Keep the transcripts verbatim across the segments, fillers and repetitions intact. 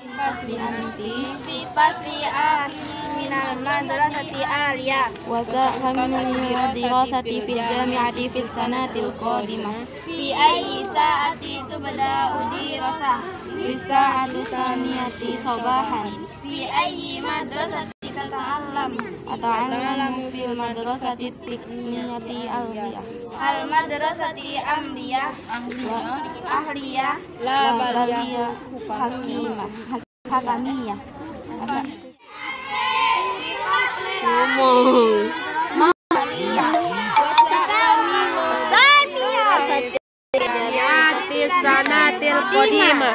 Fasli anti Fasli anti minal madrasati aliyah wa sa'hamni dirasati fil jami'ati fis sanatil qadimah fi ayyi sa'ati tubda'u dirasah fis sa'ati tsaniyati sabahan fi ayyi madrasati tata'allam ata'allamu fil madrasati tiqniyati aliyah al madrasati amliyah ahliyah la baliyah hakimah hakamiyah. Ngomong. Sanatil qadimah.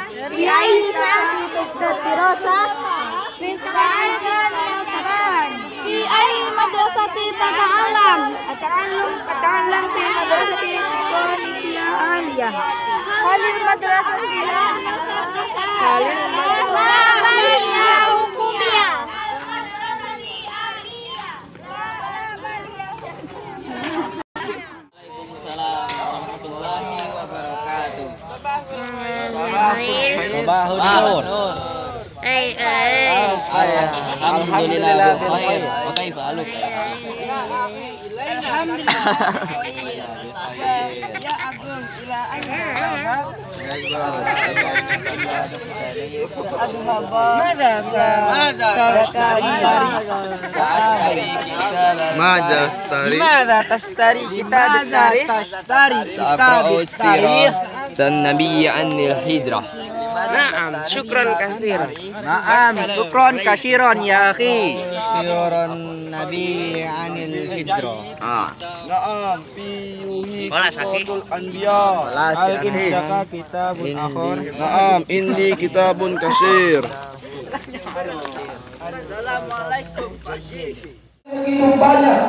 Alhamdulillah khair wa kaifa haluk. Alhamdulillah ya agung ila kita dan Nabi anil hijrah. Naam, syukron kasiron. Naam, syukron kasiron ya akhi. Syukron Nabi anil hijrah. Ah. Naam, fi yuhi kutul anbiya. Al-indaka kitabun akhir. Naam, indi kitabun kasir. Assalamualaikum. Begitu banyak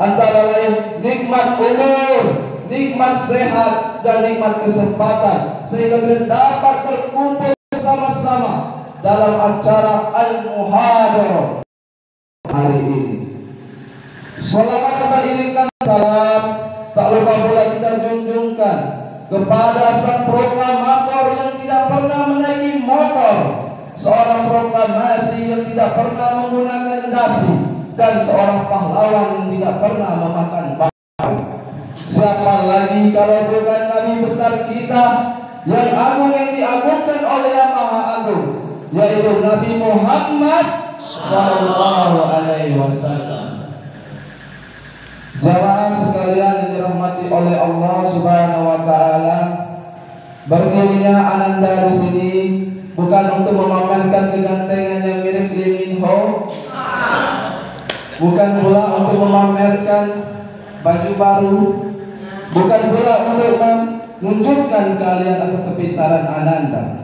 antara lain nikmat umur, nikmat sehat dan nikmat kesempatan sehingga kita dapat berkumpul bersama-sama dalam acara Al-Muhajur hari ini. Selawat kita irimkan salam tak lupa pula kita junjungkan kepada sang proklamator yang tidak pernah menaiki motor, seorang proklamasi yang tidak pernah menggunakan dasi, dan seorang pahlawan yang tidak pernah memakan batu. Siapa lagi kalau bukan Nabi besar kita yang agung yang diagungkan oleh Yang Maha Agung, yaitu Nabi Muhammad Sallallahu Alaihi Wasallam. Jamaah sekalian yang dirahmati oleh Allah Subhanahu wa taala, berdirinya ananda di sini bukan untuk memamerkan kegantengan yang mirip Limin Ho, bukan pula untuk memamerkan baju baru, bukan pula untuk menunjukkan kalian atau kepintaran ananda,